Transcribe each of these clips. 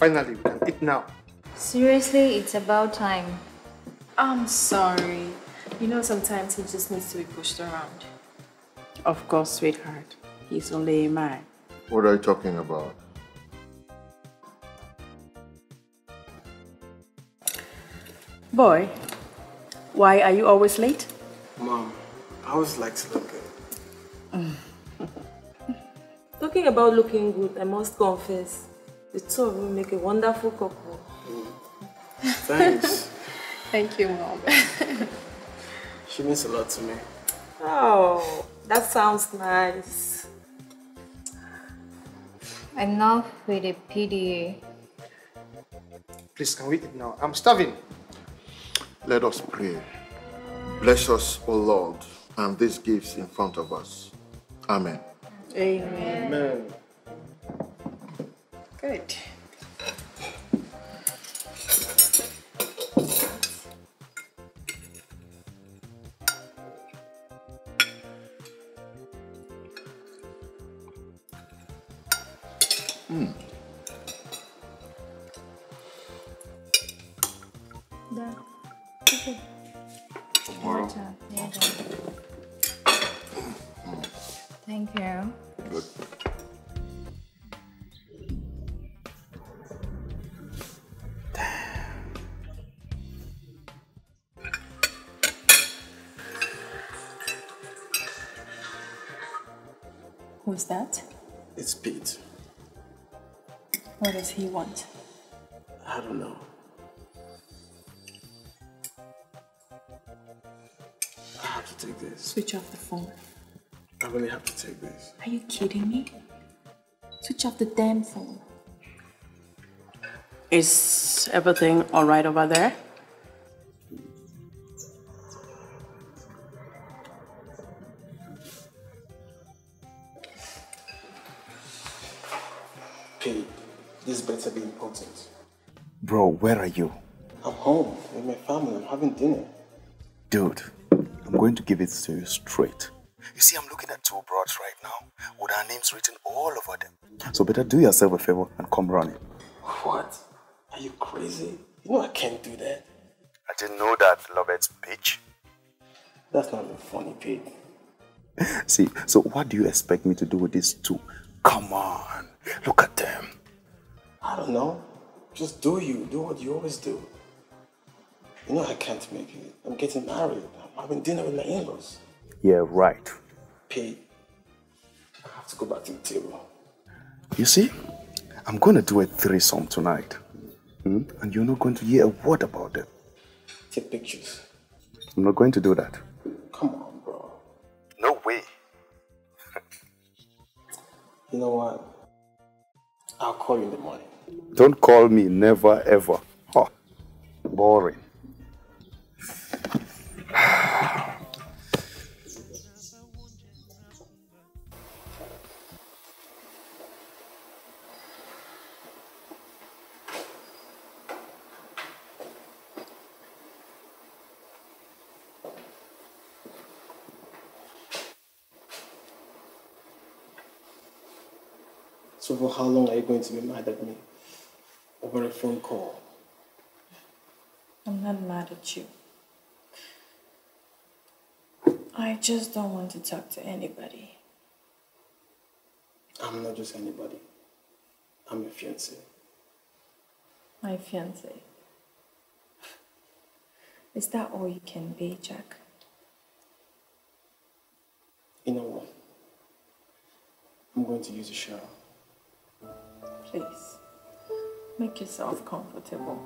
Finally, we can eat now. Seriously, it's about time. I'm sorry. You know, sometimes he just needs to be pushed around. Of course, sweetheart. He's only a man. What are you talking about? Boy, why are you always late? Mom, I always like to look good. Talking about looking good, I must confess, the two of you make a wonderful couple. Mm. Thanks. Thank you, Mom. She means a lot to me. Oh, that sounds nice. Enough with the PDA. Please, can we eat now? I'm starving. Let us pray. Bless us, O Lord, and these gifts in front of us. Amen. Amen. Amen. Good. Who's that? It's Pete. What does he want? I don't know. I have to take this. Switch off the phone. I really have to take this. Are you kidding me? Switch off the damn phone. Is everything all right over there? Bro, where are you? I'm home with my family. I'm having dinner. Dude, I'm going to give it to you straight. You see, I'm looking at two broads right now with our names written all over them. So better do yourself a favor and come running. What? Are you crazy? You know I can't do that. I didn't know that, Lovette's bitch. That's not even funny, Pete. See, so what do you expect me to do with these two? Come on, look at them. I don't know. Just do what you always do. You know I can't make it. I'm getting married. I'm having dinner with my in-laws. Yeah, right. Pete, I have to go back to the table. You see, I'm going to do a threesome tonight. And you're not going to hear a word about it. Take pictures. I'm not going to do that. Come on, bro. No way. You know what? I'll call you in the morning. Don't call me, never ever. Huh. Boring. So for how long are you going to be mad at me? Over a phone call. I'm not mad at you. I just don't want to talk to anybody. I'm not just anybody. I'm your fiancé. My fiancé? Is that all you can be, Jack? You know what? I'm going to use a shower. Please. Make yourself comfortable.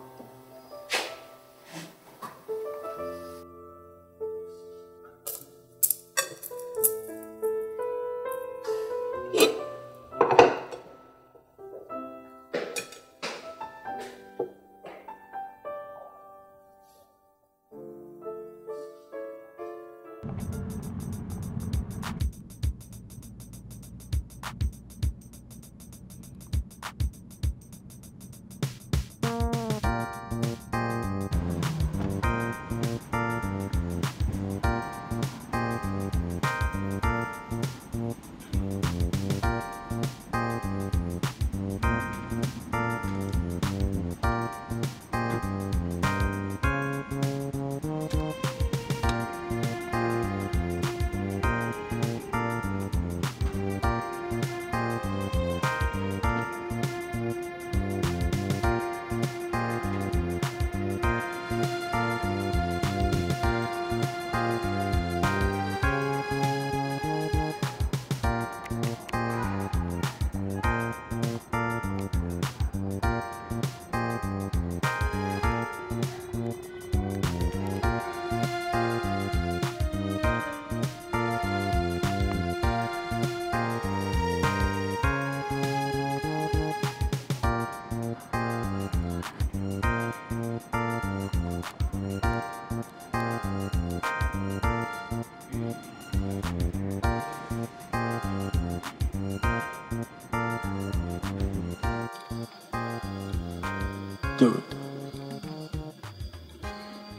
Dude,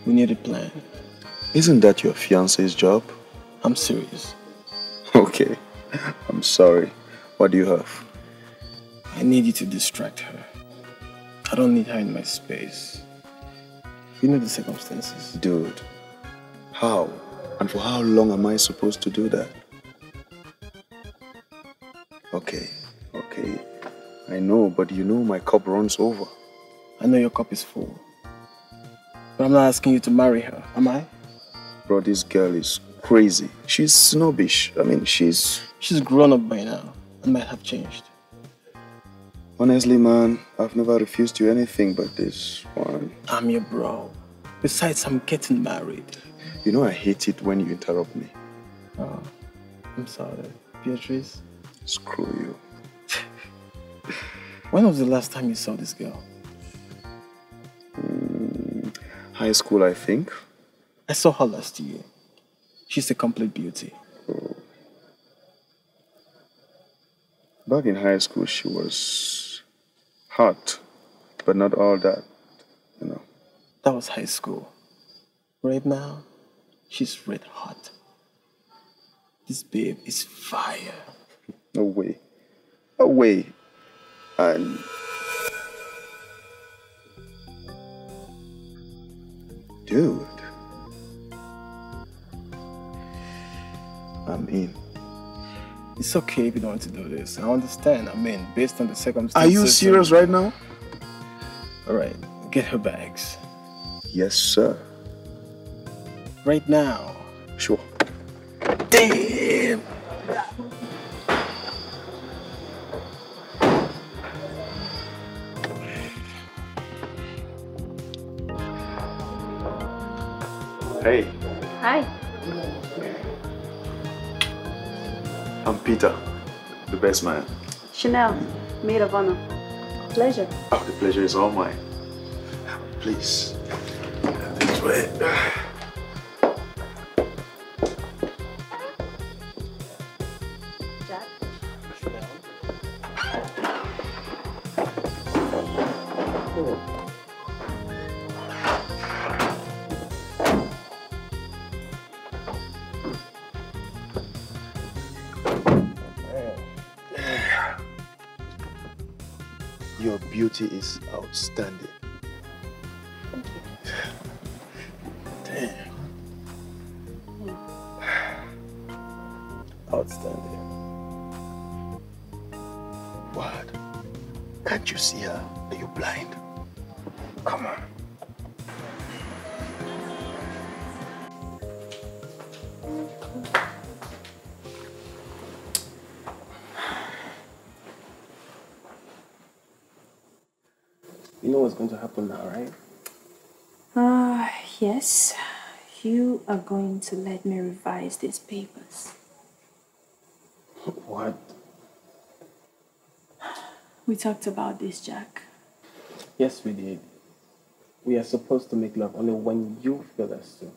we need a plan. Isn't that your fiance's job? I'm serious. Okay, I'm sorry. What do you have? I need you to distract her. I don't need her in my space. You know the circumstances. Dude, how and for how long am I supposed to do that? Okay. I know, but you know my cup runs over. I know your cup is full. But I'm not asking you to marry her, am I? Bro, this girl is crazy. She's snobbish. I mean, she's grown up by now and might have changed. Honestly, man, I've never refused you anything but this one. I'm your bro. Besides, I'm getting married. You know I hate it when you interrupt me. Oh, I'm sorry. Beatrice? Screw you. When was the last time you saw this girl? High school, I think. I saw her last year. She's a complete beauty. Oh. Back in high school, she was hot, but not all that, you know. That was high school. Right now, she's red hot. This babe is fire. No way. No way. And... dude. I'm in. It's okay if you don't want to do this. I understand. I mean, based on the circumstances... Are you serious right now? Alright, get her bags. Yes, sir. Right now? Sure. Damn! Hey. Hi. I'm Peter, the best man. Chanel, maid of honor. Pleasure. Oh, the pleasure is all mine. Please. This way. Jack? Cool. Your beauty is outstanding. Thank you. Damn. Outstanding. What? Can't you see her? Are you blind? Come on. You know what's going to happen now, right? Yes. You are going to let me revise these papers. What? We talked about this, Jack. Yes, we did. We are supposed to make love only when you feel us to.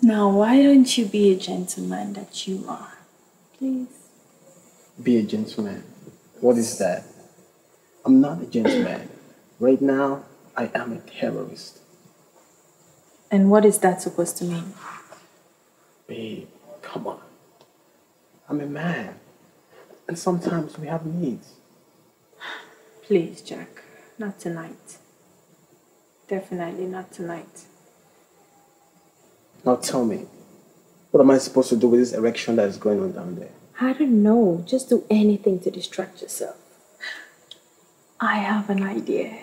Now, why don't you be a gentleman that you are? Please. Be a gentleman? What is that? I'm not a gentleman. Right now, I am a terrorist. And what is that supposed to mean? Babe, come on. I'm a man. And sometimes we have needs. Please, Jack. Not tonight. Definitely not tonight. Now tell me, what am I supposed to do with this erection that is going on down there? I don't know. Just do anything to distract yourself. I have an idea.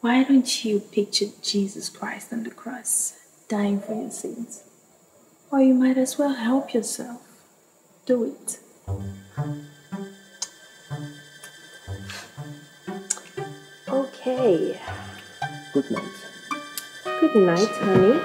Why don't you picture Jesus Christ on the cross, dying for your sins? Or you might as well help yourself. Do it. Okay. Good night. Good night, honey.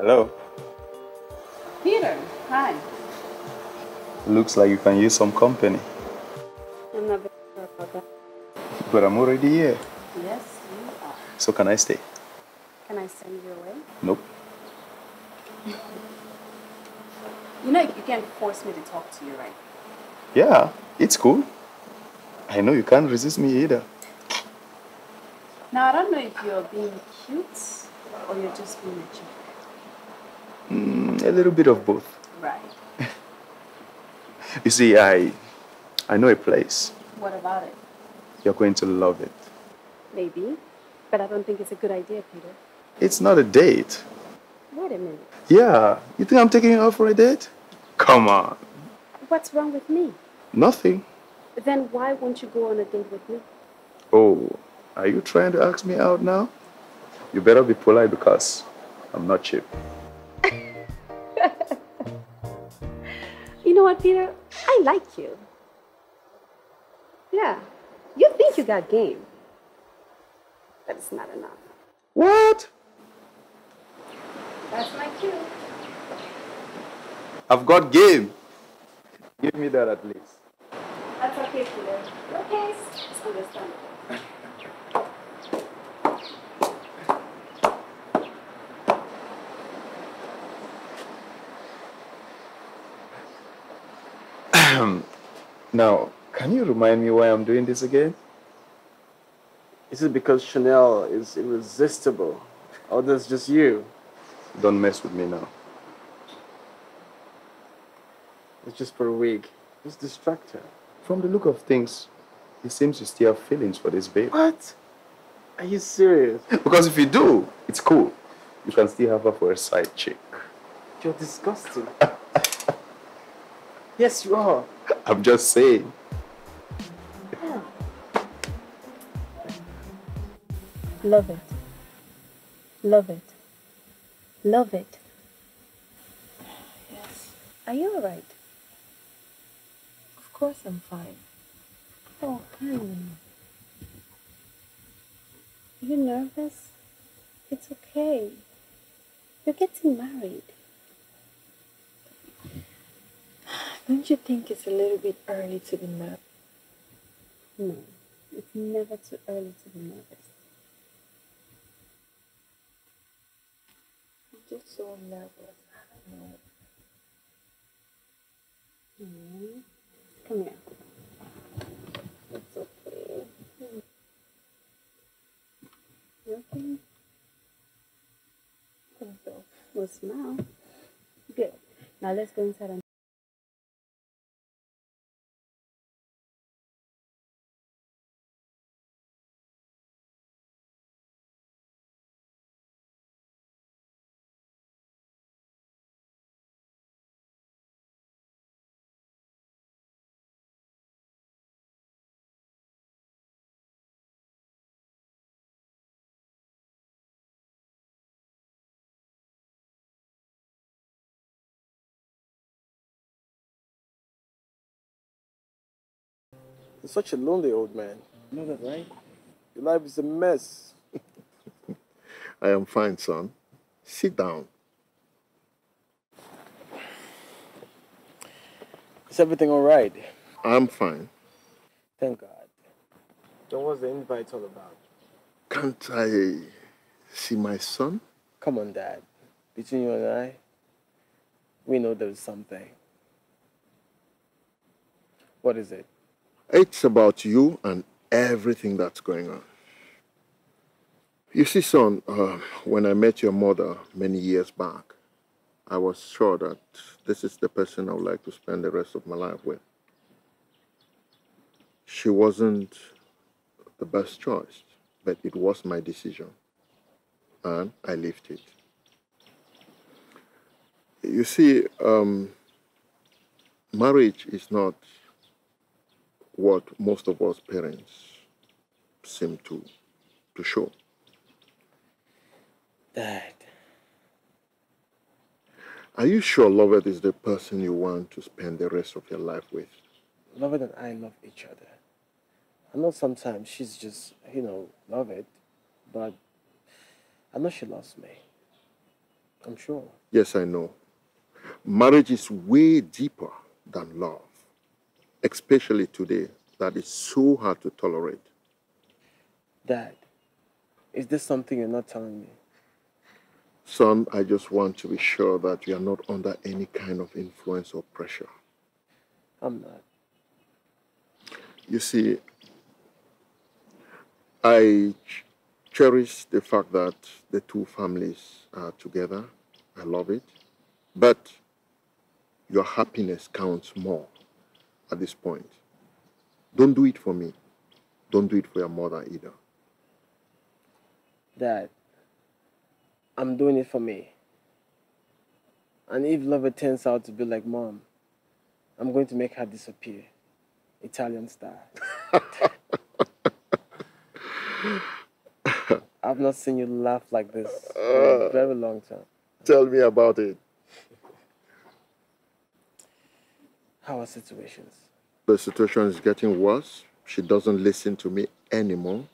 Hello? Hi. Looks like you can use some company. I'm not very sure about that. But I'm already here. Yes, you are. So can I stay? Can I send you away? Nope. You know, you can't force me to talk to you, right? Yeah, it's cool. I know you can't resist me either. Now, I don't know if you're being cute or you're just being a jerk. A little bit of both. Right. You see, I know a place. What about it? You're going to love it. Maybe, but I don't think it's a good idea, Peter. It's not a date. Wait a minute. Yeah, you think I'm taking you out for a date? Come on. What's wrong with me? Nothing. Then why won't you go on a date with me? Oh, are you trying to ask me out now? You better be polite because I'm not cheap. You know what, Peter? I like you. Yeah, you think you got game, but it's not enough. What? That's my cue. I've got game. Give me that at least. That's okay, Peter. Okay, it's understandable. Now, can you remind me why I'm doing this again? Is it because Chanel is irresistible? Or that's just you? Don't mess with me now. It's just for a week. Just distract her. From the look of things, it seems you still have feelings for this babe. What? Are you serious? Because if you do, it's cool. You can still have her for a side chick. You're disgusting. Yes, you are. I'm just saying. Yeah. Love it. Love it. Love it. Yes. Are you all right? Of course I'm fine. Oh, honey. You're nervous? It's okay. You're getting married. Don't you think it's a little bit early to be nervous? No, it's never too early to be nervous. I'm just so nervous. I don't know. Mm. Come here. It's okay. You okay? I think so. We'll smile. Good. Now let's go inside and you're such a lonely old man. You know that, right? Your life is a mess. I am fine, son. Sit down. Is everything all right? I'm fine. Thank God. Then what's the invite all about? Can't I see my son? Come on, Dad. Between you and I, we know there's something. What is it? It's about you and everything that's going on. You see, son, when I met your mother many years back, I was sure that this is the person I would like to spend the rest of my life with. She wasn't the best choice, but it was my decision, and I lived it. You see, marriage is not what most of us parents seem to show. Dad. Are you sure Lovett is the person you want to spend the rest of your life with? Lovett and I love each other. I know sometimes she's just, you know, Lovett, but I know she loves me. I'm sure. Yes, I know. Marriage is way deeper than love, especially today, that is so hard to tolerate. Dad, is this something you're not telling me? Son, I just want to be sure that you are not under any kind of influence or pressure. I'm not. You see, I cherish the fact that the two families are together. I love it. But your happiness counts more at this point. Don't do it for me. Don't do it for your mother either. Dad, I'm doing it for me. And if Lover turns out to be like Mom, I'm going to make her disappear. Italian style. I've not seen you laugh like this in a very long time. Tell me about it. How are situations? The situation is getting worse. She doesn't listen to me anymore.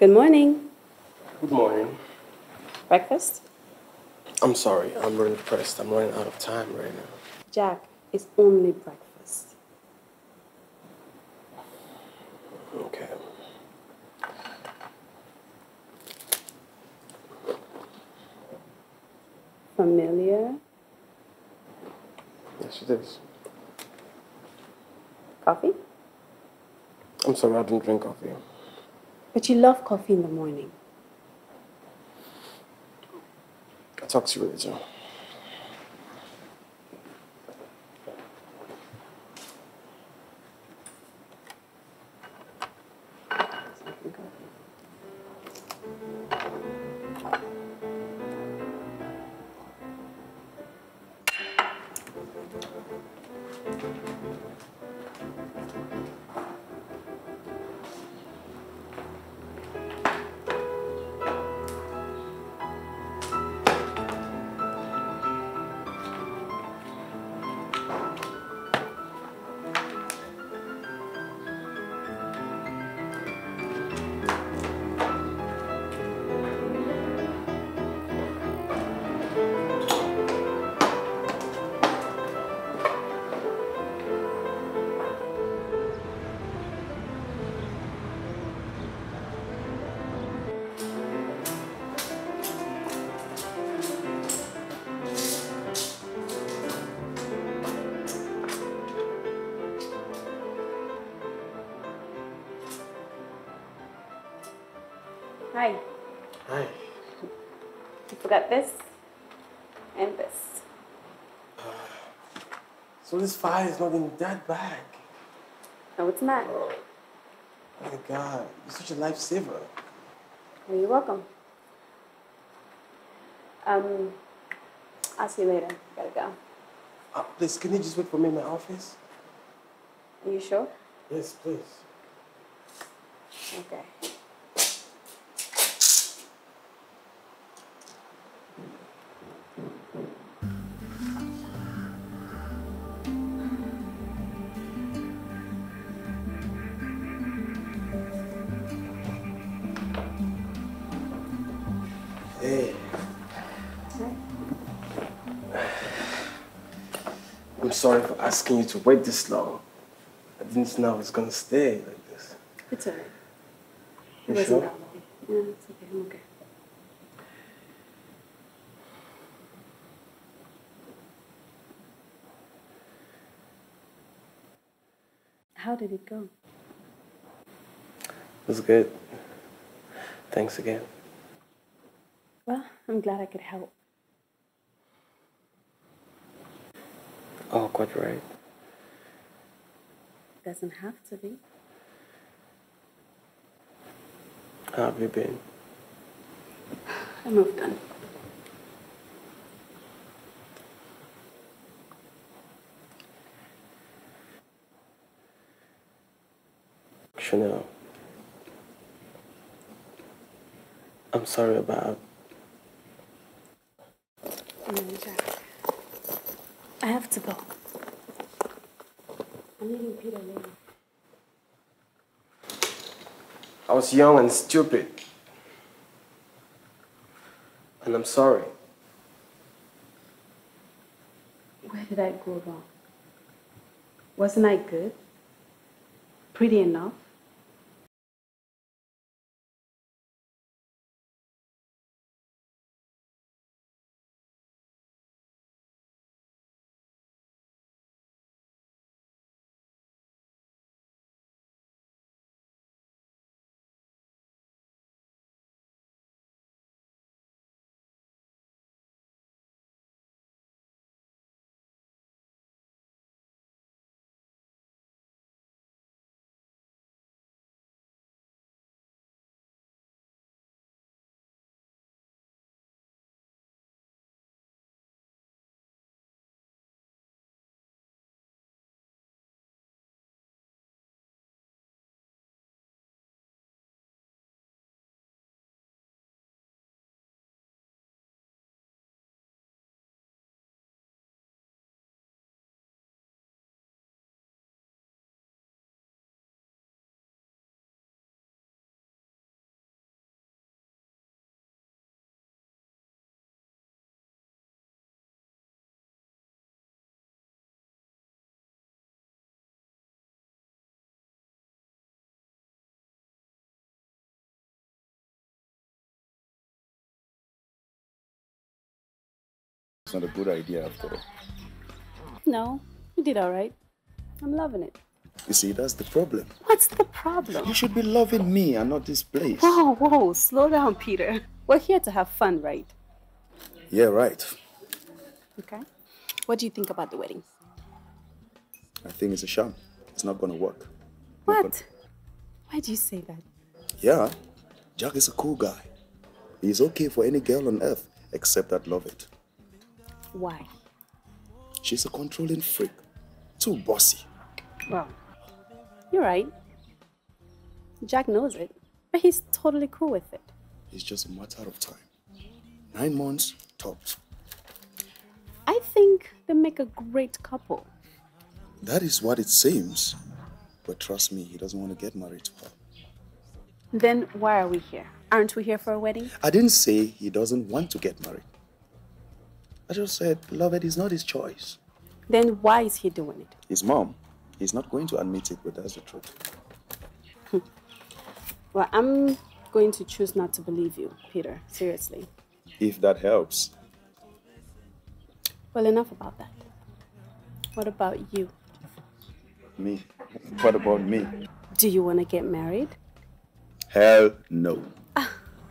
Good morning. Good morning. Breakfast? I'm sorry, I'm really pressed. I'm running out of time right now. Jack, it's only breakfast. Okay. Familiar? Yes, it is. Coffee? I'm sorry, I don't drink coffee. But you love coffee in the morning. talk to you later. Hi. Hi. You forgot this and this. So this file is not in that bag. No, it's not. Oh my God, you're such a lifesaver. Well, you're welcome. I'll see you later. Gotta go. Please, can you just wait for me in my office? Are you sure? Yes, please. Okay. I'm sorry for asking you to wait this long. I didn't know it was gonna stay like this. It's alright. It wasn't that long. No, it's okay. I'm okay. How did it go? It was good. Thanks again. Well, I'm glad I could help. Oh, quite right. Doesn't have to be. How have you been? I moved on. Chanel, I'm sorry about... I have to go. I'm meeting Peter later. I was young and stupid. And I'm sorry. Where did I go wrong? Wasn't I good? Pretty enough? It's not a good idea after all. No, you did all right. I'm loving it. You see, that's the problem. What's the problem? You should be loving me and not this place. Whoa, slow down, Peter. We're here to have fun, right? Yeah, right. Okay. What do you think about the wedding? I think it's a sham. It's not going to work. What? Why do you say that? Yeah. Jack is a cool guy. He's okay for any girl on earth except that love it. Why? She's a controlling freak. Too bossy. Well, you're right. Jack knows it, but he's totally cool with it. It's just a matter of time. 9 months, tops. I think they make a great couple. That is what it seems. But trust me, he doesn't want to get married to her. Then why are we here? Aren't we here for a wedding? I didn't say he doesn't want to get married. I just said, love it is not his choice. Then why is he doing it? His mom. He's not going to admit it, but that's the truth. Well, I'm going to choose not to believe you, Peter. Seriously. If that helps. Well, enough about that. What about you? Me? What about me? Do you want to get married? Hell no.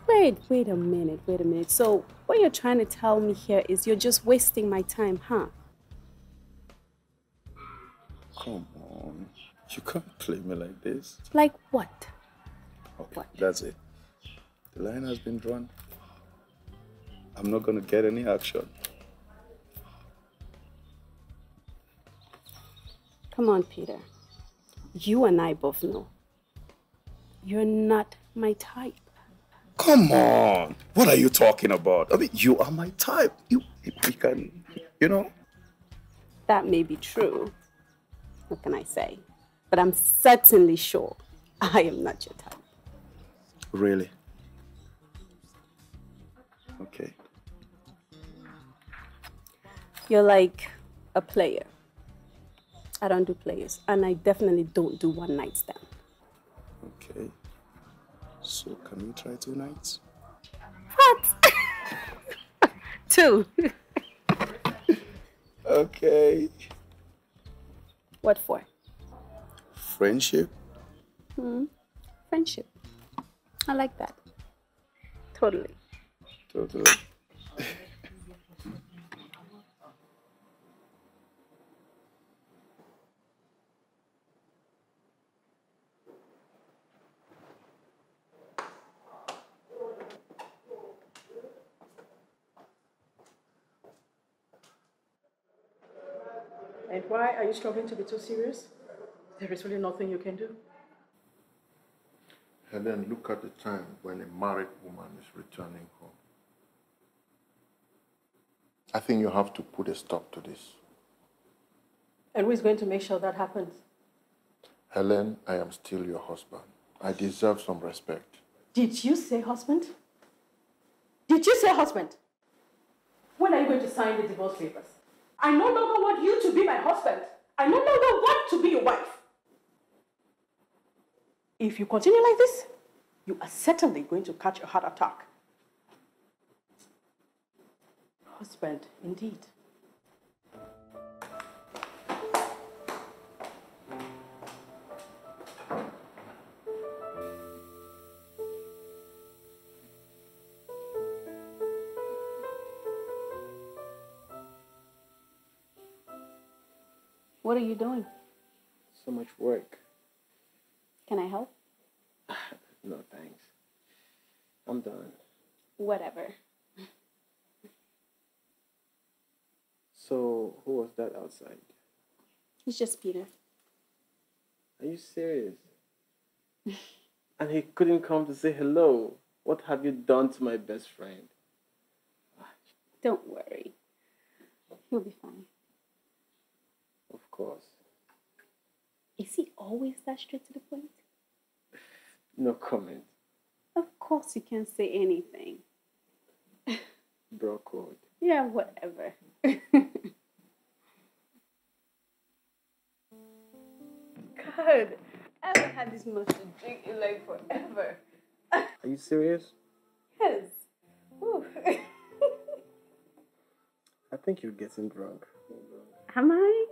Wait a minute. So what you're trying to tell me here is you're just wasting my time, huh? Come on. You can't play me like this. Like what? Okay, what? That's it. The line has been drawn. I'm not going to get any action. Come on, Peter. You and I both know. You're not my type. Come on. What are you talking about? I mean, you are my type. You can, you know. That may be true. What can I say? But I'm certainly sure I am not your type. Really? Okay. You're like a player. I don't do players, and I definitely don't do one-night stand. Okay. So can we try 2 nights? What? 2. Okay. What for? Friendship. Friendship. I like that. Totally. Totally. And why are you struggling to be too serious? There is really nothing you can do. And then look at the time when a married woman is returning home. I think you have to put a stop to this. And who is going to make sure that happens? Helen, I am still your husband. I deserve some respect. Did you say husband? Did you say husband? When are you going to sign the divorce papers? I no longer want you to be my husband. I no longer want to be your wife. If you continue like this, you are certainly going to catch a heart attack. Husband, indeed. What are you doing? So much work. Can I help? No, thanks. I'm done. Whatever. So, who was that outside? It's just Peter. Are you serious? And he couldn't come to say hello. What have you done to my best friend? Don't worry. He'll be fine. Of course. Is he always that straight to the point? No comment. Of course you can't say anything. Bro code. Yeah, whatever. God, I haven't had this much to drink in like forever. Are you serious? Yes. I think you're getting drunk. Am I?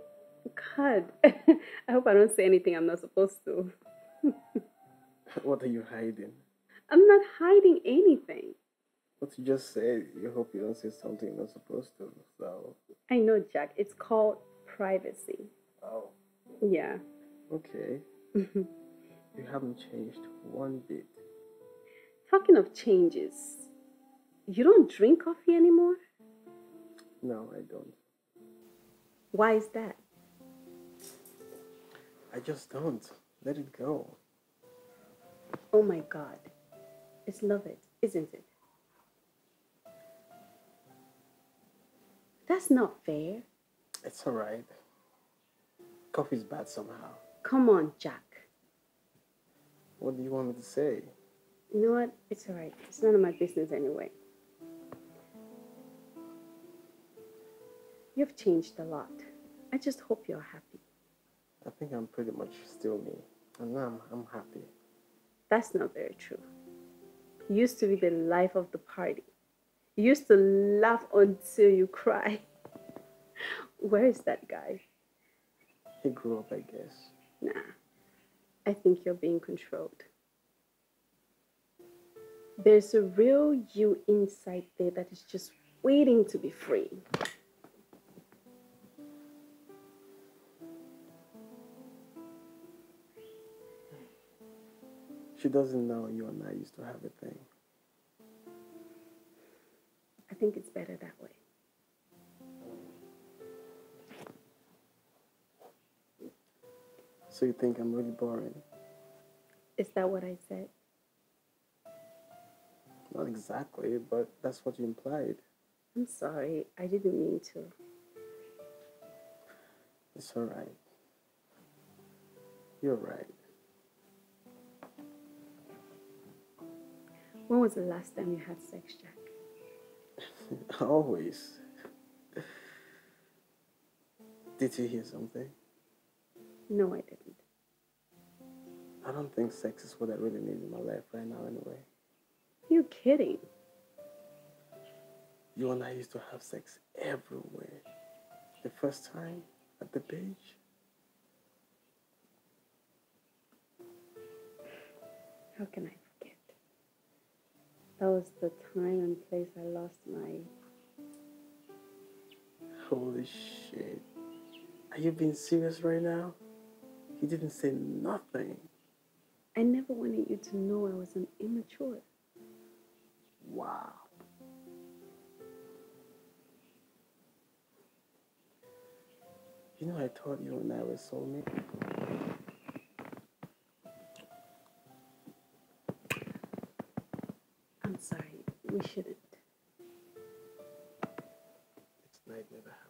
God, I hope I don't say anything I'm not supposed to. What are you hiding? I'm not hiding anything. What what you just said, you hope you don't say something you're not supposed to. So I know, Jack. It's called privacy. Oh. Yeah. Okay. You haven't changed one bit. Talking of changes, you don't drink coffee anymore? No, I don't. Why is that? I just don't. Let it go. Oh my God. It's love it, isn't it? That's not fair. It's all right. Coffee's bad somehow. Come on, Jack. What do you want me to say? You know what? It's all right. It's none of my business anyway. You've changed a lot. I just hope you're happy. I think I'm pretty much still me. And now I'm happy. That's not very true. You used to be the life of the party. You used to laugh until you cry. Where is that guy? He grew up, I guess. Nah. I think you're being controlled. There's a real you inside there that is just waiting to be free. She doesn't know you and I used to have a thing. I think it's better that way. So you think I'm really boring? Is that what I said? Not exactly, but that's what you implied. I'm sorry, I didn't mean to. It's all right. You're right. When was the last time you had sex, Jack? Always. Did you hear something? No, I didn't. I don't think sex is what I really need in my life right now anyway. You're kidding. You and I used to have sex everywhere. The first time at the beach. How can I forget? That was the time and place I lost my... Holy shit. Are you being serious right now? He didn't say nothing. I never wanted you to know I was an immature. Wow. You know, I thought you and I were soulmates. I'm sorry, we shouldn't. This night never happened.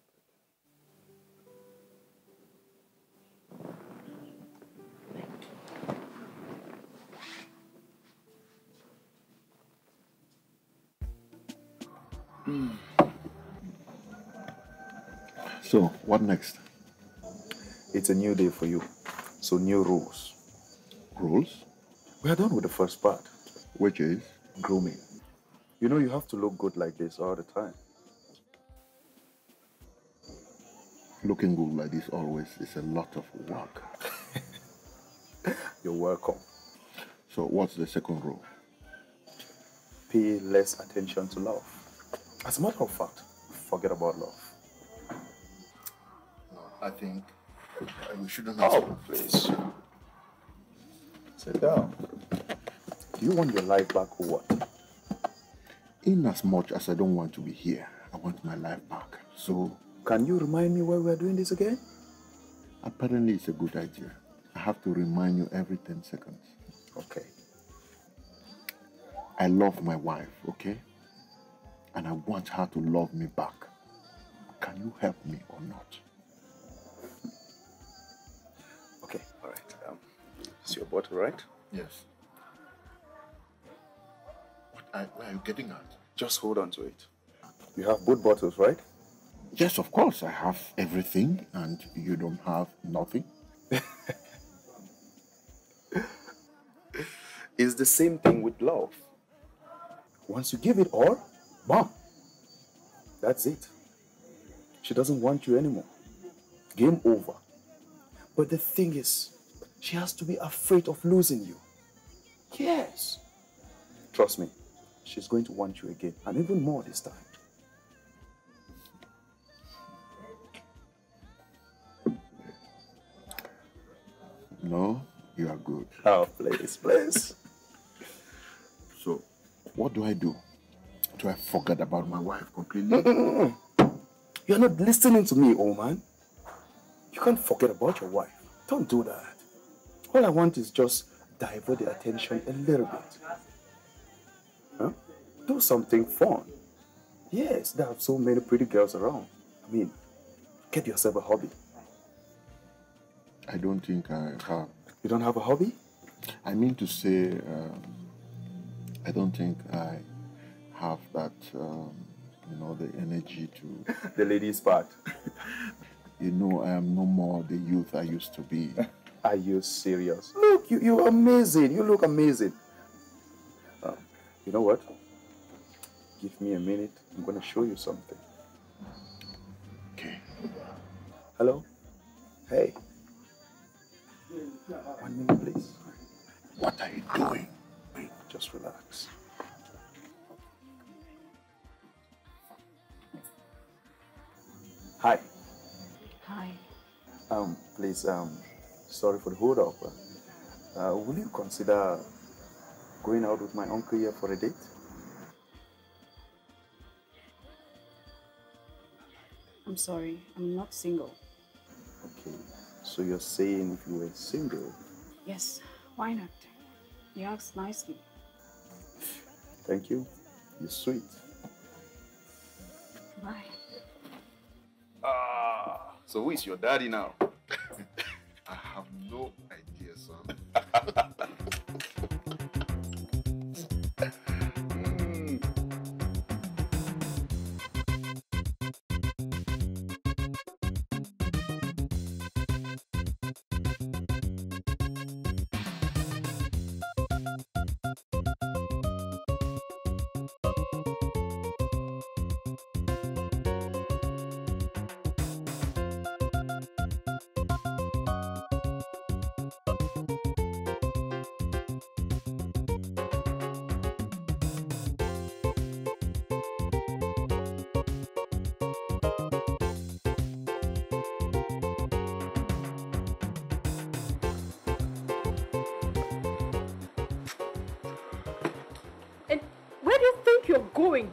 So, what next? It's a new day for you. So, new rules. Rules? We are done with the first part. Which is? Grooming. You know, you have to look good like this all the time. Looking good like this always is a lot of work. You're welcome. So, what's the second rule? Pay less attention to love. As a matter of fact, forget about love. I think we shouldn't have... Oh, please. Sit down. Do you want your life back or what? In as much as I don't want to be here, I want my life back. So... Can you remind me why we're doing this again? Apparently it's a good idea. I have to remind you every 10 seconds. Okay. I love my wife, okay? And I want her to love me back. Can you help me or not? Okay, all right. It's your bottle, right? Yes. What are you getting at? Just hold on to it. You have both bottles, right? Yes, of course. I have everything and you don't have nothing. It's the same thing with love. Once you give it all, bam. That's it. She doesn't want you anymore. Game over. But the thing is, she has to be afraid of losing you. Yes. Trust me, she's going to want you again, and even more this time. No, you are good. Oh, please, please. So, what do? Do I forget about my wife completely? You're not listening to me, old man. You can't forget about your wife. Don't do that. All I want is just divert the attention a little bit. Huh? Do something fun. Yes, there are so many pretty girls around. I mean, get yourself a hobby. I don't think I have. You don't have a hobby? I mean to say, I don't think I have that, you know, the energy to... The ladies part. You know, I am no more the youth I used to be. Are you serious? Look, you're amazing. You look amazing. You know what? Give me a minute. I'm going to show you something. Okay. Hello? Hey. 1 minute, please. What are you doing? Just relax. Hi. Hi. Please, sorry for the hold up. Will you consider going out with my uncle here for a date? I'm sorry, I'm not single. Okay, so you're saying if you were single? Yes, why not? You asked nicely. Thank you, you're sweet. Bye. So who is your daddy now? I have no idea, son.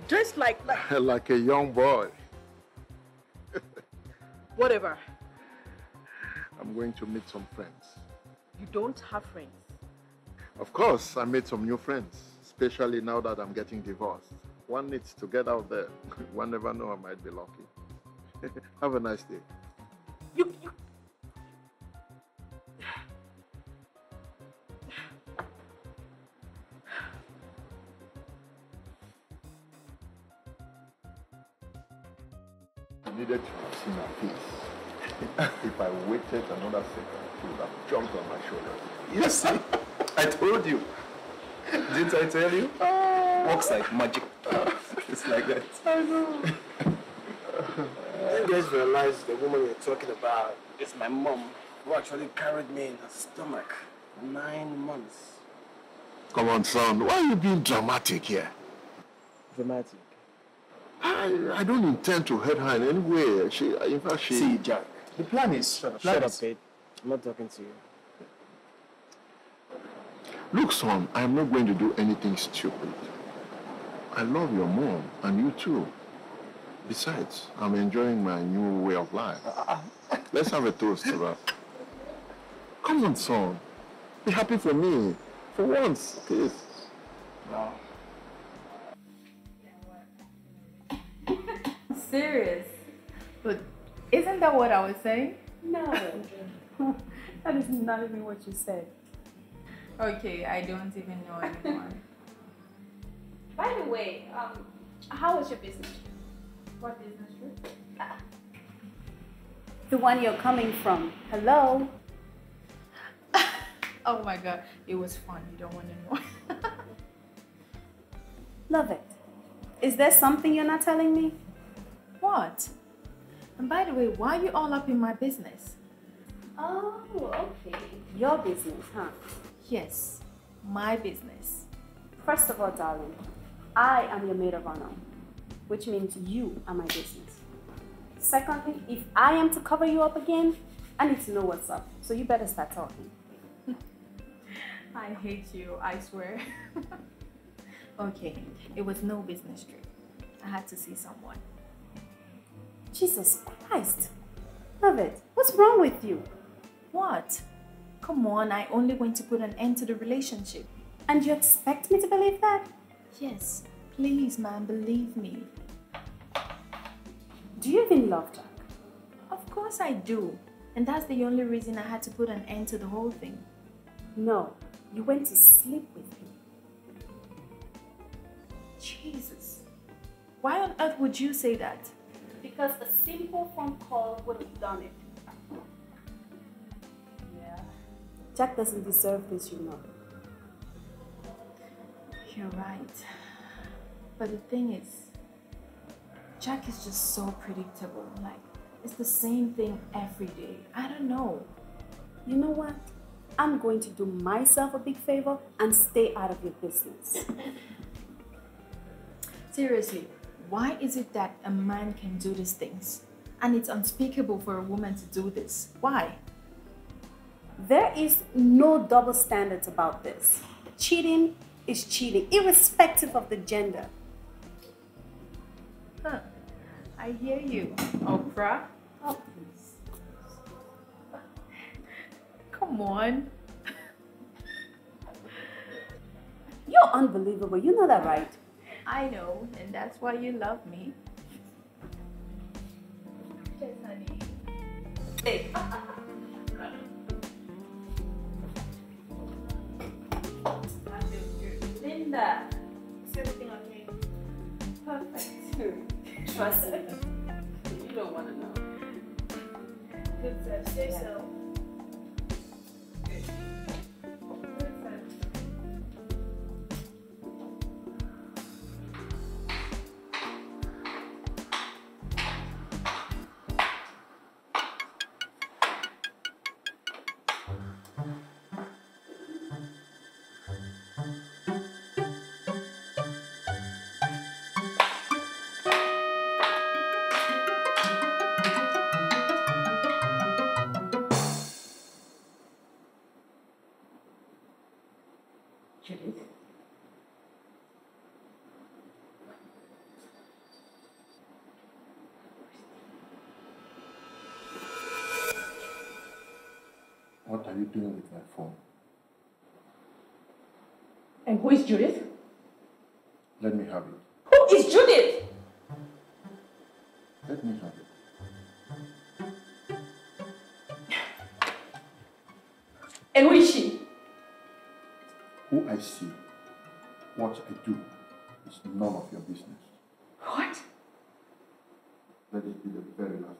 Just like a young boy. Whatever. I'm going to meet some friends. You don't have friends? Of course, I made some new friends, especially now that I'm getting divorced. One needs to get out there. One never know, I might be lucky. Have a nice day. You... needed to have seen her face. If I waited another second, she would have jumped on my shoulders. You see, I told you. Didn't I tell you? Works like magic. It's like that. I know. You guys realize the woman you're talking about is my mom, who actually carried me in her stomach 9 months. Come on, son. Why are you being dramatic here? Dramatic? I don't intend to hurt her in any way. In fact, she... See, Jack, the plan is... Shut up, Pete. I'm not talking to you. Look, son, I'm not going to do anything stupid. I love your mom, and you too. Besides, I'm enjoying my new way of life. Let's have a toast to that. Come on, son. Be happy for me. For once, please. No. Serious? But isn't that what I was saying? No. That is not even what you said. Okay, I don't even know anymore. By the way, how was your business trip? What business trip? The one you're coming from. Hello? Oh my God, it was fun. You don't want to know. Love it. Is there something you're not telling me? What? And by the way, why are you all up in my business? Oh, okay. Your business, huh? Yes, my business. First of all, darling, I am your maid of honor, which means you are my business. Secondly, if I am to cover you up again, I need to know what's up, so you better start talking. I hate you, I swear. Okay, it was no business trip. I had to see someone. Jesus Christ! Love it. What's wrong with you? What? Come on, I only went to put an end to the relationship. And you expect me to believe that? Yes. Please, ma'am, believe me. Do you even love Jack? Of course I do. And that's the only reason I had to put an end to the whole thing. No, you went to sleep with him. Jesus. Why on earth would you say that? Because a simple phone call would have done it. Yeah. Jack doesn't deserve this, you know. You're right. But the thing is, Jack is just so predictable. Like, it's the same thing every day. I don't know. You know what? I'm going to do myself a big favor and stay out of your business. Seriously, why is it that a man can do these things? And it's unspeakable for a woman to do this. Why? There is no double standards about this. Cheating is cheating, irrespective of the gender. Huh. I hear you, Oprah. Oh, please. Come on. You're unbelievable. You know that, right? I know, and that's why you love me. Yes, honey. Hey. Linda, is everything okay? Perfect. Trust me. You don't want to know. Good sir, say so. Good. Good sir. What are you doing with my phone? And who is Judith? Let me have it. Who is Judith? Let me have it. And who is she? Who I see, what I do, is none of your business. What? Let it be the very last time.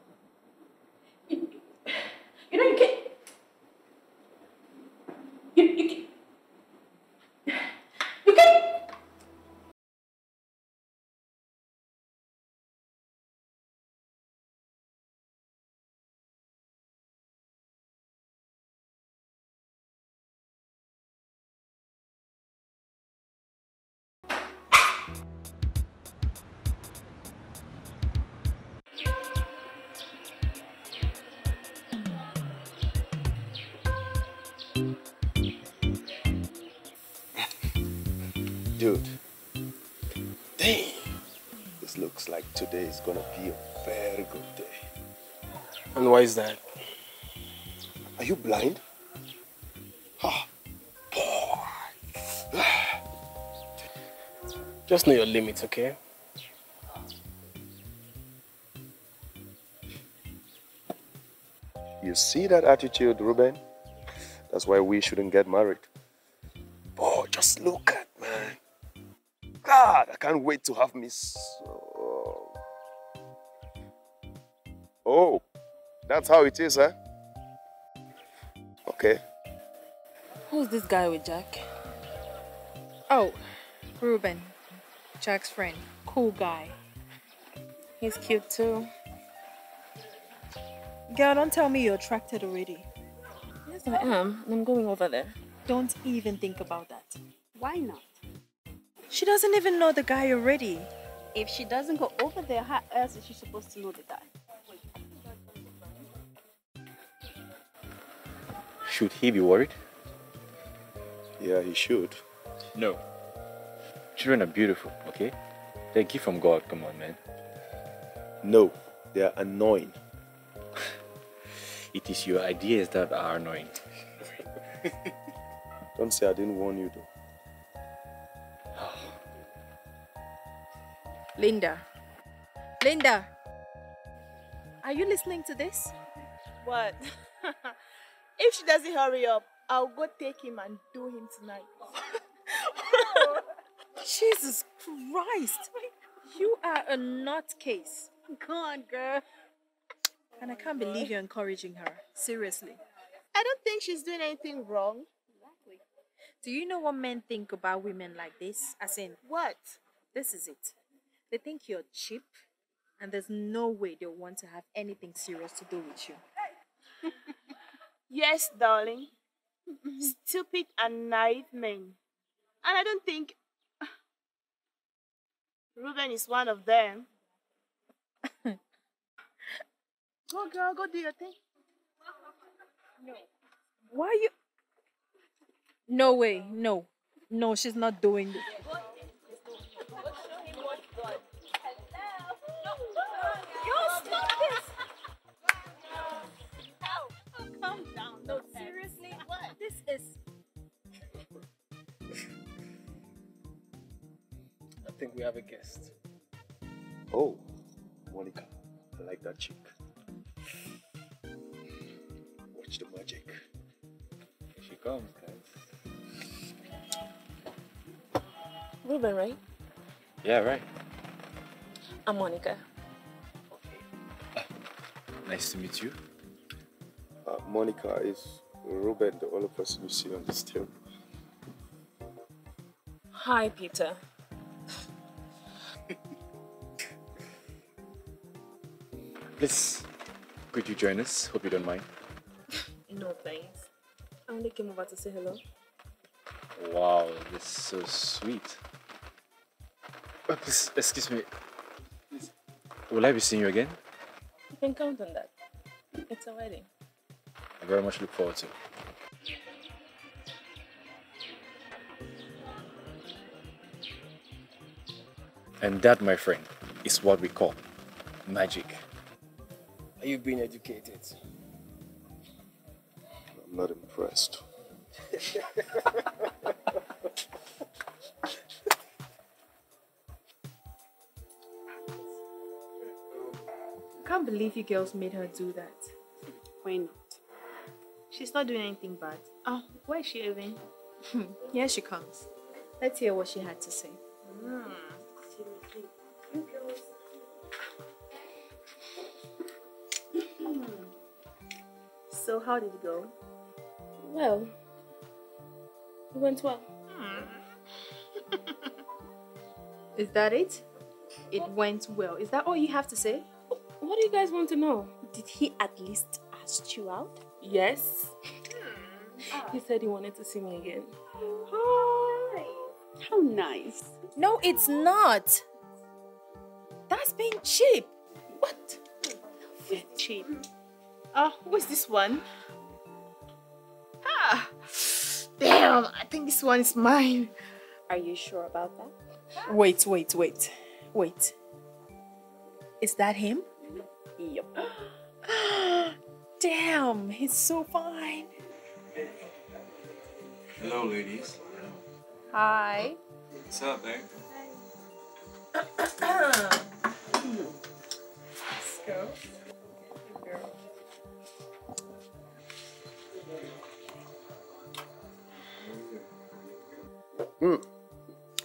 Dude, damn, this looks like today is gonna be a very good day. And why is that? Are you blind? Ah, boy. Just know your limits, okay? You see that attitude, Ruben? That's why we shouldn't get married. Oh, just look at man. God, I can't wait to have me so... Oh, that's how it is, huh? Okay. Who's this guy with Jack? Oh, Ruben. Jack's friend. Cool guy. He's cute too. Girl, don't tell me you're attracted already. Yes, I am. And I'm going over there. Don't even think about that. Why not? She doesn't even know the guy already. If she doesn't go over there, how else is she supposed to know the guy? Should he be worried? Yeah, he should. No. Children are beautiful, okay? They're a gift from God, come on, man. No, they are annoying. It is your ideas that are annoying. Don't say I didn't warn you, though. Linda. Linda! Are you listening to this? What? If she doesn't hurry up, I'll go take him and do him tonight. Jesus Christ! You are a nutcase. Come on, girl. And I can't believe you're encouraging her. Seriously. I don't think she's doing anything wrong. Exactly. Do you know what men think about women like this? As in... What? This is it. They think you're cheap, and there's no way they'll want to have anything serious to do with you. Yes, darling. Stupid and naive men. And I don't think... Reuben is one of them. Go, girl, go do your thing. No. Why are you... No way, no. No, she's not doing this. I think we have a guest. Oh, Monica. I like that chick. Watch the magic. Here she comes, guys. Reuben, right? Yeah, right. I'm Monica. Okay. Nice to meet you. Monica is Reuben, the only person you see on this table. Hi, Peter. Please, could you join us? Hope you don't mind. No thanks. I only came over to say hello. Wow, that's so sweet. Oh, please, excuse me. Please. Will I be seeing you again? You can count on that. It's a wedding. I very much look forward to it. And that, my friend, is what we call magic. Are you being educated? I'm not impressed. I can't believe you girls made her do that. Why not? She's not doing anything bad. Oh, where is she even? Here she comes. Let's hear what she had to say. Mm. So how did it go? Well, it went well. Hmm. Is that it? It went well. Is that all you have to say? What do you guys want to know? Did he at least ask you out? Yes. He said he wanted to see me again. Hi. How nice. No, it's not. That's being cheap. What? It's cheap. Oh, who is this one? Ah, damn, I think this one is mine. Are you sure about that? Wait. Is that him? Yep. Damn, he's so fine. Hello, ladies. Hi. What's up, babe? Let's go.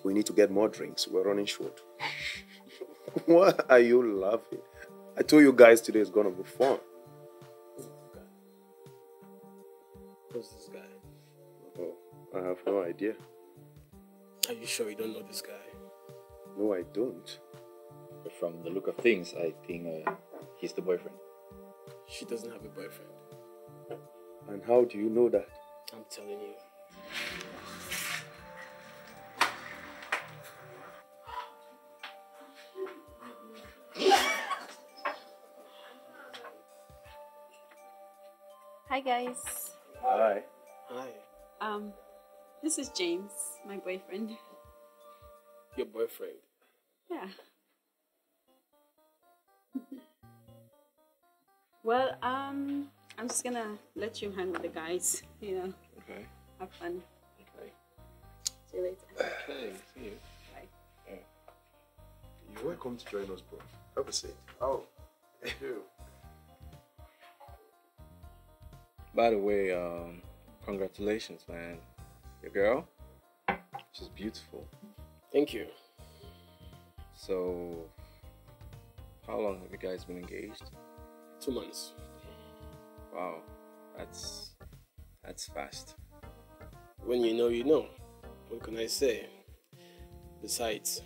We need to get more drinks. We're running short. Why are you laughing? I told you guys today is gonna be fun. Who's this guy? Oh, I have no idea. Are you sure you don't know this guy? No, I don't. But from the look of things, I think he's the boyfriend. She doesn't have a boyfriend. And how do you know that? I'm telling you. Hi guys. Hi. Hi. This is James, my boyfriend. Your boyfriend? Yeah. Well, I'm just gonna let you hang with the guys, you know. Okay. Have fun. Okay. See you later. Okay, see you. Bye. Yeah. You're welcome to join us, bro. Have a seat. Oh. By the way, congratulations, man. Your girl, she's beautiful. Thank you. So, how long have you guys been engaged? 2 months. Wow, that's fast. When you know. What can I say? Besides,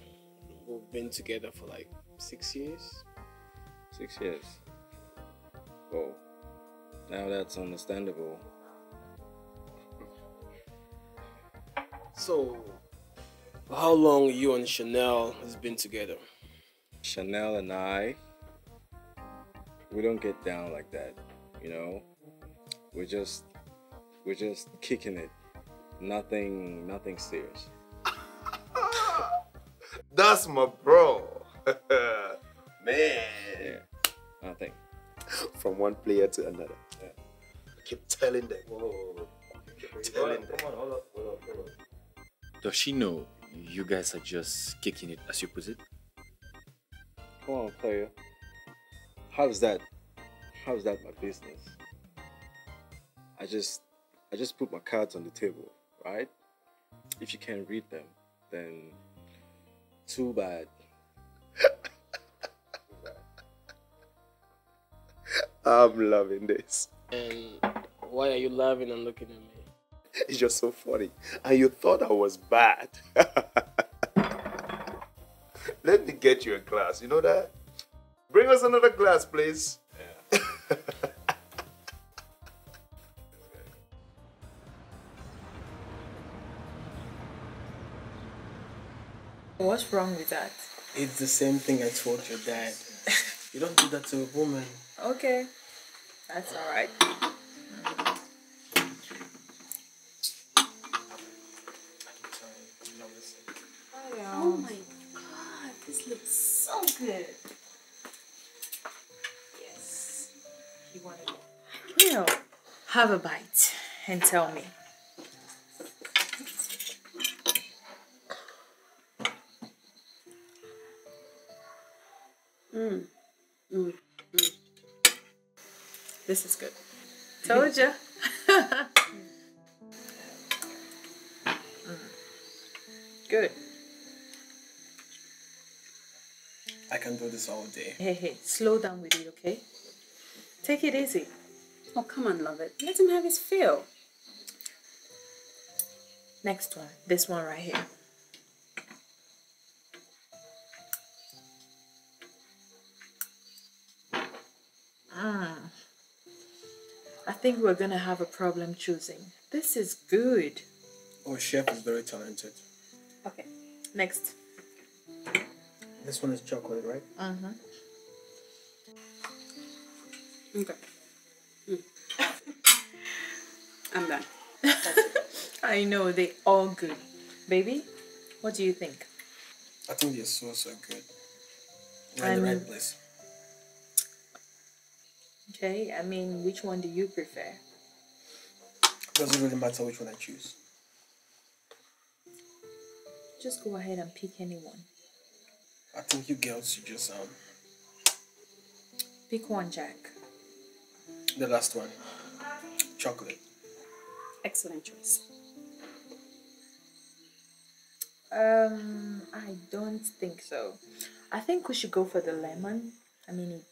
we've been together for like 6 years. 6 years. Whoa. Now that's understandable. So, how long you and Chanel has been together? Chanel and I, we don't get down like that, you know. We're just kicking it. Nothing serious. That's my bro. Man. Yeah. Nothing. From one player to another. Yeah. I keep telling them. Whoa. Hold up. Does she know you guys are just kicking it, as you put it? Come on, player. How's that my business? I just put my cards on the table, right? If you can't read them, then too bad. I'm loving this. And why are you laughing and looking at me? It's just so funny. And you thought I was bad. Let me get you a glass, you know that? Bring us another glass, please. Yeah. What's wrong with that? It's the same thing I told your dad. You don't do that to a woman. Okay. That's all right. Oh my God, this looks so good. Yes. You want it? You know, have a bite and tell me. Mm. This is good. Told ya. Good. I can do this all day. Hey, slow down with it, okay? Take it easy. Oh, come on, love it. Let him have his feel. Next one. This one right here. I think we're gonna have a problem choosing. This is good. Oh, chef is very talented. Okay, next. This one is chocolate, right? Mm-hmm. Okay. Mm. I'm done. I know, they're all good. Baby, what do you think? I think the sauce are good. We're in the right place. Okay, I mean, which one do you prefer? It doesn't really matter which one I choose. Just go ahead and pick anyone. I think you girls should just pick one, Jack. The last one. Chocolate. Excellent choice. I don't think so. I think we should go for the lemon. I mean, it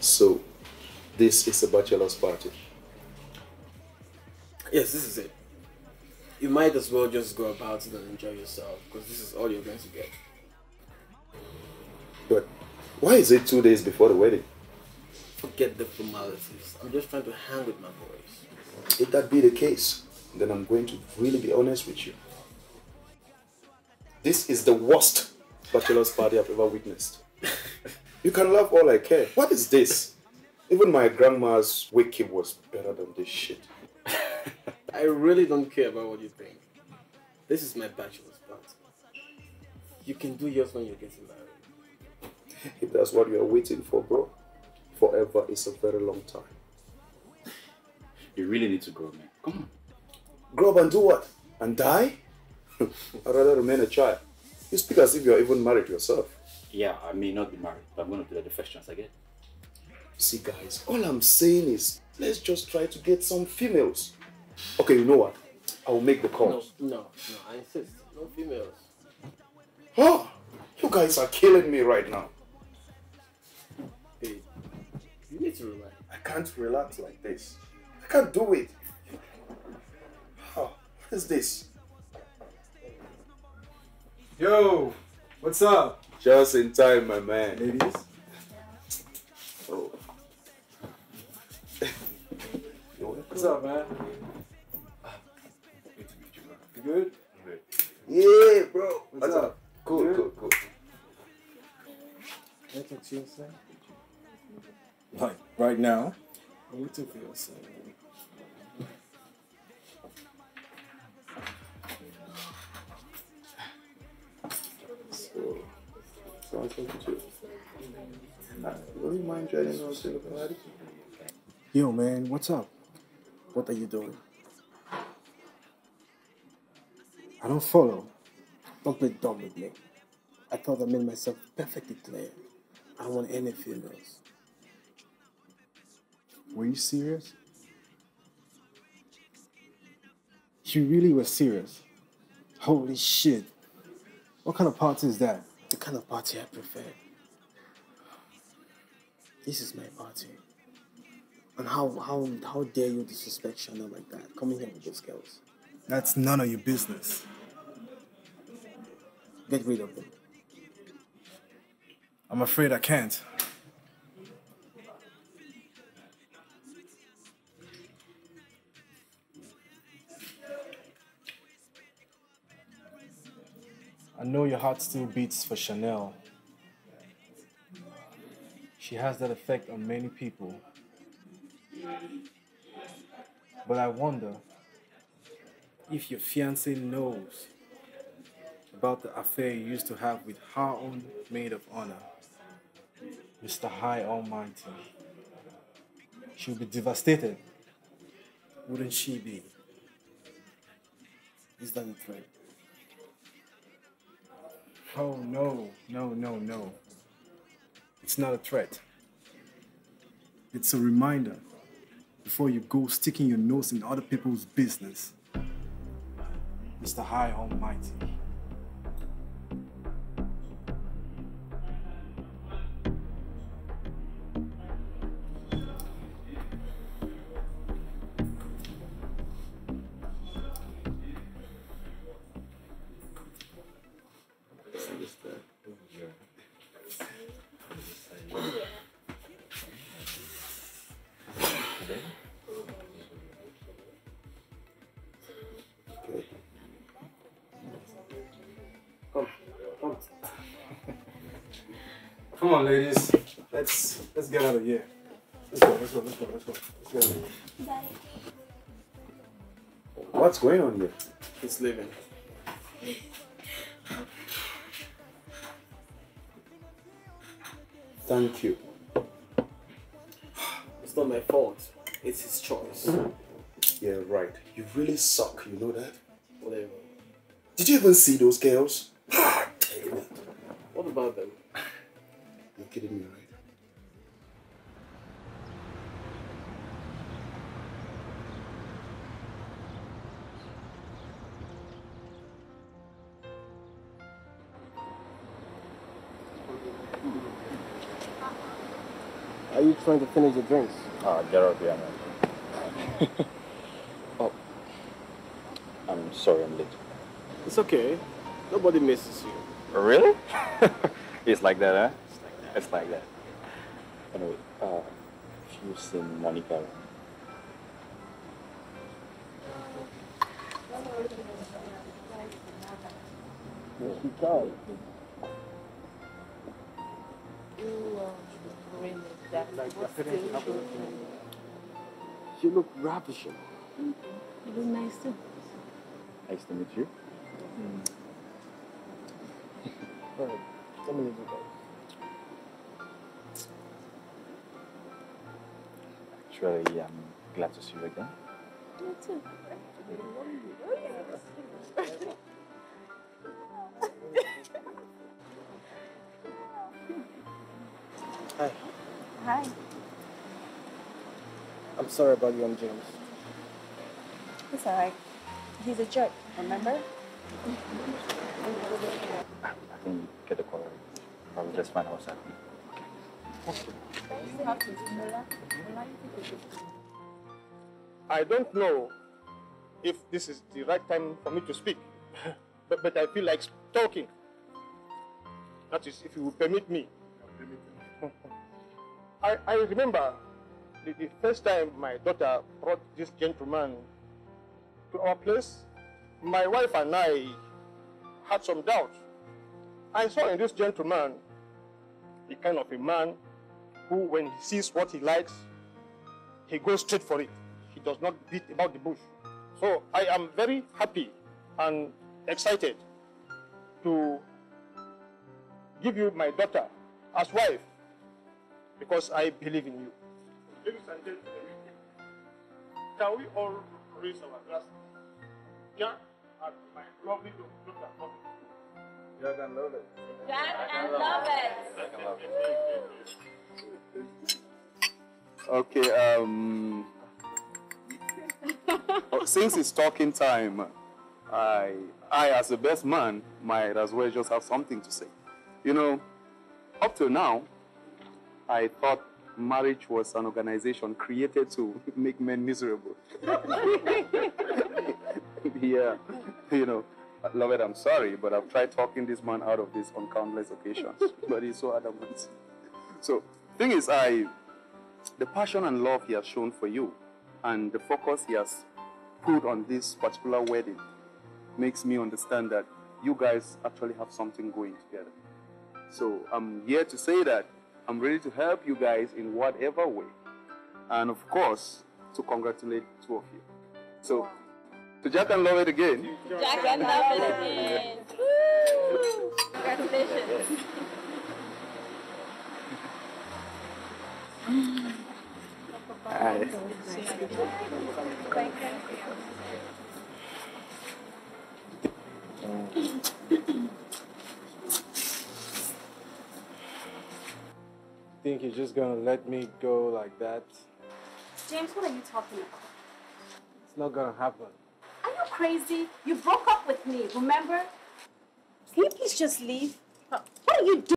So this is a bachelor's party. Yes, this is it. You might as well just go about it and enjoy yourself, because this is all you're going to get. But why is it 2 days before the wedding? Forget the formalities. I'm just trying to hang with my boys. If that be the case, then I'm going to really be honest with you. This is the worst bachelor's party I've ever witnessed. You can love all I care. What is this? Even my grandma's wake-up was better than this shit. I really don't care about what you think. This is my bachelor's party. You can do yours when you're getting married. If that's what you're waiting for, bro, forever is a very long time. You really need to grow, man. Come on. Grow up and do what? And die? I'd rather remain a child. You speak as if you're even married yourself. Yeah, I may not be married, but I'm going to do that the first chance I get. See, guys, all I'm saying is, let's just try to get some females. Okay, you know what? I'll make the call. No, I insist. No females. Oh, you guys are killing me right now. Hey, you need to relax. I can't relax like this. I can't do it. Oh, what is this? Yo, what's up? Just in time, my man. Ladies? Oh. Yo, what's up, man? Good to meet you, man. You good? Good. Yeah, bro. What's up? Cool. Can I talk to you, sir? Like, right now? I'm waiting for you, sir. So, will you mind joining us in the party? Yo, man, what's up? What are you doing? I don't follow. Don't be dumb with me. I thought I made myself perfectly clear. I don't want any females. Were you serious? You really were serious? Holy shit. What kind of party is that? The kind of party I prefer. This is my party. And how dare you disrespect Shana like that? Coming here with those girls. That's none of your business. Get rid of them. I'm afraid I can't. I know your heart still beats for Chanel. She has that effect on many people. But I wonder if your fiancé knows about the affair you used to have with her own maid of honor, Mr. High Almighty. She'll be devastated, wouldn't she be? Is that a threat? Oh, no. It's not a threat. It's a reminder before you go sticking your nose in other people's business. Mr. High Almighty. Come on, ladies. Let's get out of here. Let's go. Let's get out of here. Bye. What's going on here? It's leaving. Thank you. It's not my fault. It's his choice. Yeah, right. You really suck. You know that? Whatever. Did you even see those girls? What about them? You're kidding me, right? I Are you trying to finish your drinks? Get out of here, man. Oh. I'm sorry I'm late. It's okay. Nobody misses you. Really? It's like that, huh? It's like that. It's like that. Anyway, if you've seen Monica... Yes, she can. She looked ravishing. It was nice too. Nice to meet you. All right, tell me what you got. Actually, I'm glad to see you again. Me too. Hi. Hi. I'm sorry about young James. It's alright. He's a jerk, remember? I can get the call. I'll just find out something. I don't know if this is the right time for me to speak, but I feel like talking. That is, if you will permit me. I remember the first time my daughter brought this gentleman to our place, my wife and I had some doubts. I saw in this gentleman the kind of a man who, when he sees what he likes, he goes straight for it. He does not beat about the bush. So I am very happy and excited to give you my daughter as wife, because I believe in you. Ladies and gentlemen, can we all raise our glasses? Yeah, at my lovely daughter. God and love it. God and love it. Okay, since it's talking time, I as the best man might as well just have something to say. You know, up till now, I thought marriage was an organization created to make men miserable. Yeah, you know, Lovett, I'm sorry, but I've tried talking this man out of this on countless occasions, but he's so adamant. So, thing is, the passion and love he has shown for you and the focus he has put on this particular wedding makes me understand that you guys actually have something going together. So, I'm here to say that I'm ready to help you guys in whatever way. And of course, to congratulate two of you. So, to Jack and love it again. Jack and love it again. Woo! Congratulations. Hi. Think you're just gonna let me go like that? James, what are you talking about? It's not gonna happen. Are you crazy? You broke up with me, remember? Can you please just leave? What are you doing?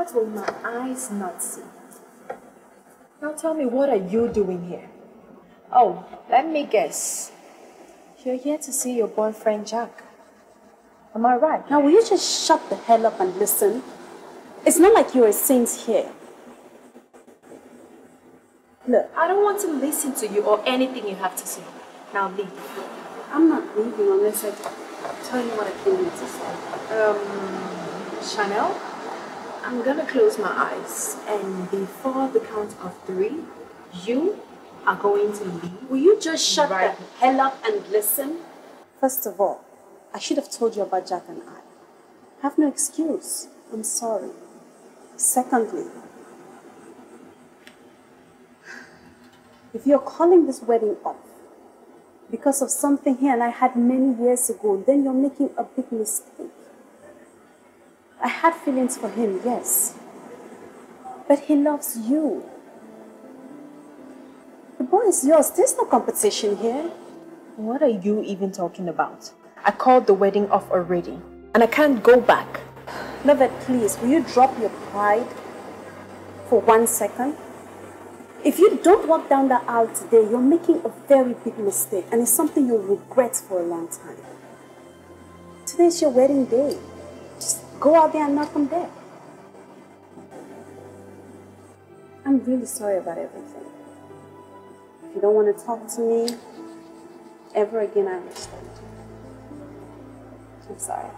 What will my eyes not see? Now tell me, what are you doing here? Oh, let me guess. You're here to see your boyfriend, Jack. Am I right? Now will you just shut the hell up and listen? It's not like you're a saint here. Look, I don't want to listen to you or anything you have to say. Now leave. I'm not leaving unless I tell you what I came here to say. Chanel, I'm gonna close my eyes, and before the count of 3, you are going to leave. Will you just shut the hell up and listen? First of all, I should have told you about Jack and I. Have no excuse. I'm sorry. Secondly, if you're calling this wedding off because of something he and I had many years ago, then you're making a big mistake. I had feelings for him, yes, but he loves you. The boy is yours. There's no competition here. What are you even talking about? I called the wedding off already, and I can't go back. Lovett, please, will you drop your pride for 1 second? If you don't walk down that aisle today, you're making a very big mistake, and it's something you'll regret for a long time. Today's your wedding day. Just go out there and knock them dead. I'm really sorry about everything. If you don't want to talk to me ever again, I understand. I'm sorry.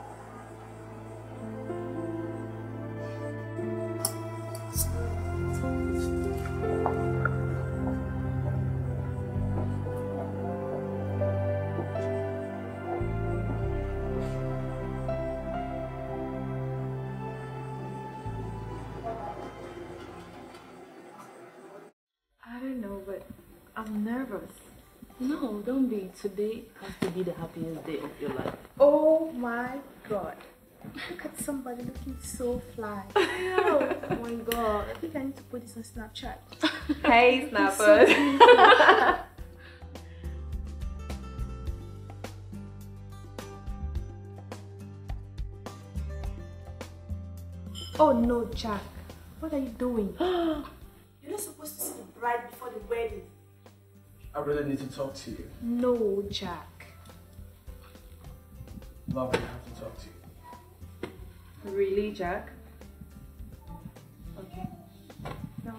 I'm nervous. No, don't be. Today has to be the happiest day of your life. Oh my God. Look at somebody looking so fly. Oh, oh my God. I think I need to put this on Snapchat. Hey, Snappers. So oh no, Jack. What are you doing? You're not supposed to see the bride before the wedding. I really need to talk to you. No, Jack. Love, I have to talk to you. Really, Jack? Okay. No.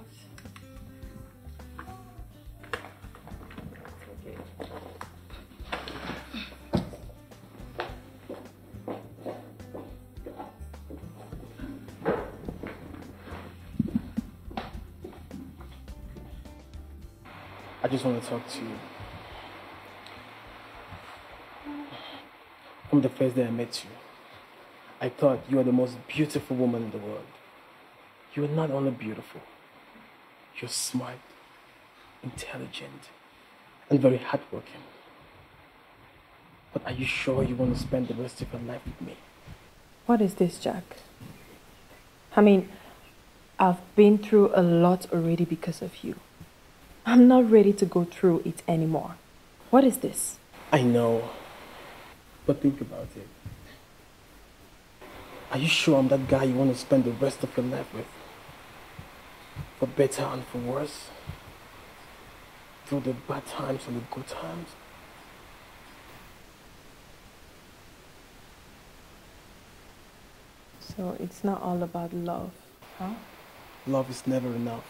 Okay. I just want to talk to you. From the first day I met you, I thought you were the most beautiful woman in the world. You are not only beautiful, you're smart, intelligent, and very hardworking. But are you sure you want to spend the rest of your life with me? What is this, Jack? I mean, I've been through a lot already because of you. I'm not ready to go through it anymore. What is this? I know, but think about it. Are you sure I'm that guy you want to spend the rest of your life with? For better and for worse? Through the bad times and the good times? So it's not all about love, huh? Love is never enough.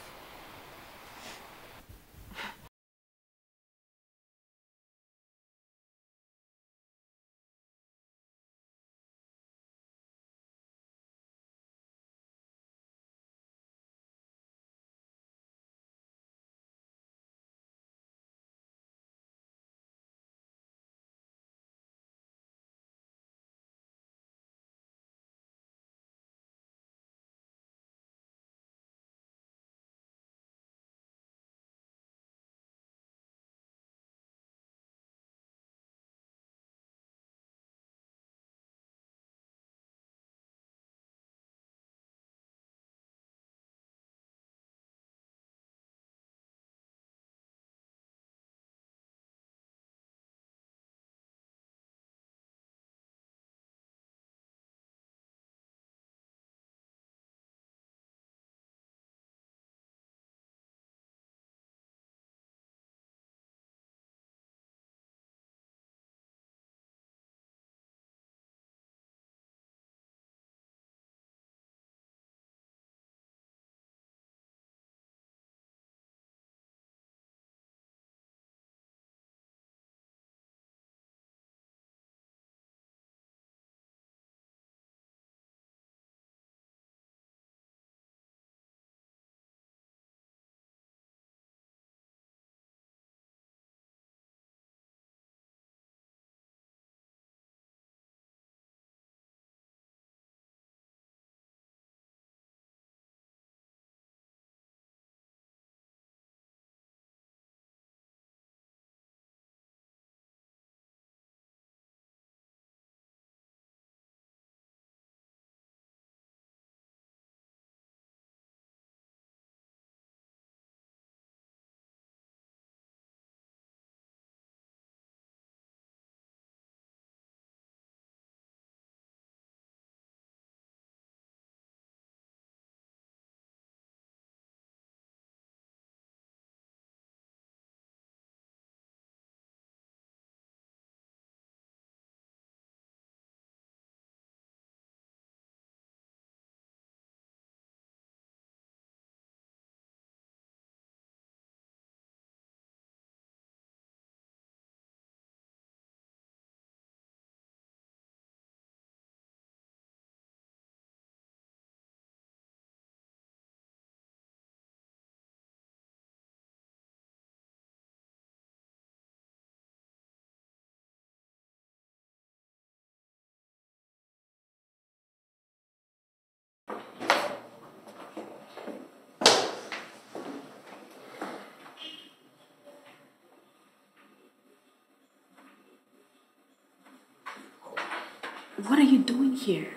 What are you doing here?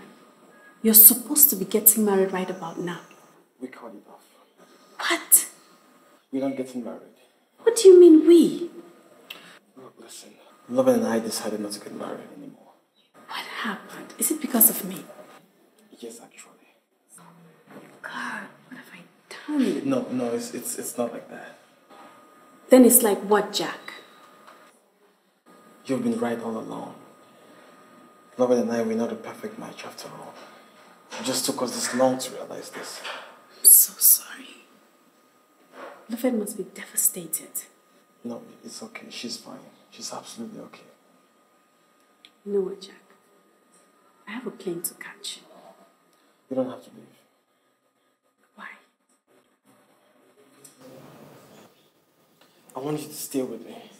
You're supposed to be getting married right about now. We called it off. What? We're not getting married. What do you mean, we? Look, listen. Love and I decided not to get married anymore. What happened? Is it because of me? Yes, actually. God, what have I done? No, it's not like that. Then it's like what, Jack? You've been right all along. Robert and I, we're not a perfect match after all. It just took us this long to realize this. I'm so sorry. Lovett must be devastated. No, it's okay. She's fine. She's absolutely okay. You know what, Jack? I have a plane to catch. You don't have to leave. Why? I want you to stay with me.